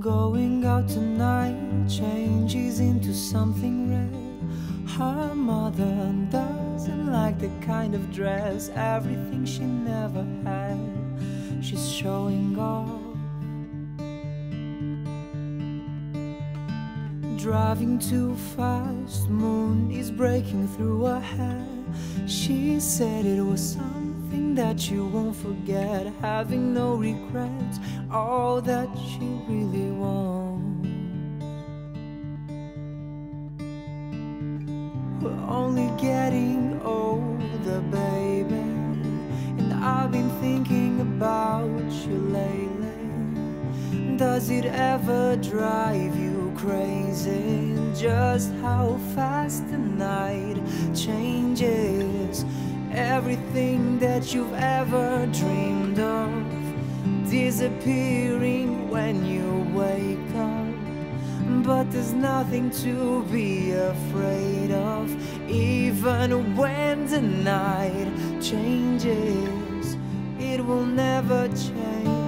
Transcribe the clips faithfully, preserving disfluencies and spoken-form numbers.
Going out tonight changes into something rare. Her mother doesn't like the kind of dress, everything she never had, she's showing off. Driving too fast, moon is breaking through her hair. She said it was something that you won't forget, having no regrets, all that she really wants. We're only getting older, baby, and I've been thinking about you lately. Does it ever drive you crazy just how fast the night changes? Everything that you've ever dreamed of disappearing when you wake up. But there's nothing to be afraid of, even when the night changes. It will never change.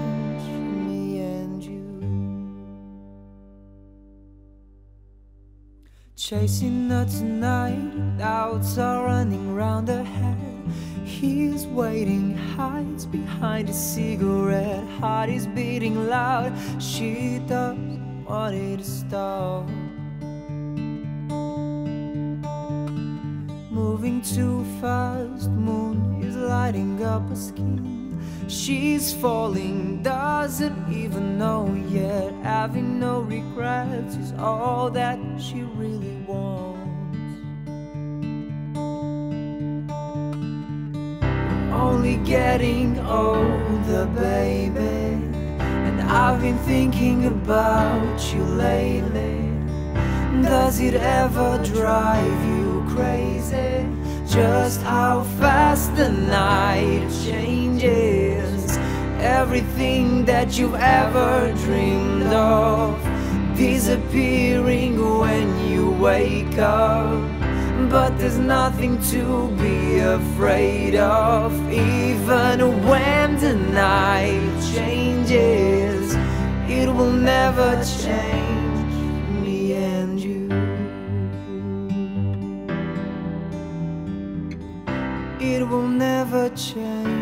Chasing her tonight, doubts are running round her head. He's waiting, hides behind a cigarette. Heart is beating loud, she doesn't want it to stop. Moving too fast, moon is lighting up her skin. She's falling, doesn't even know yet. Having no regrets is all that she really wants. Only getting older, baby, and I've been thinking about you lately. Does it ever drive you crazy just how fast the night changes? Everything that you've ever dreamed of disappearing when you wake up. But there's nothing to be afraid of, even when the night changes. It will never change. It will never change.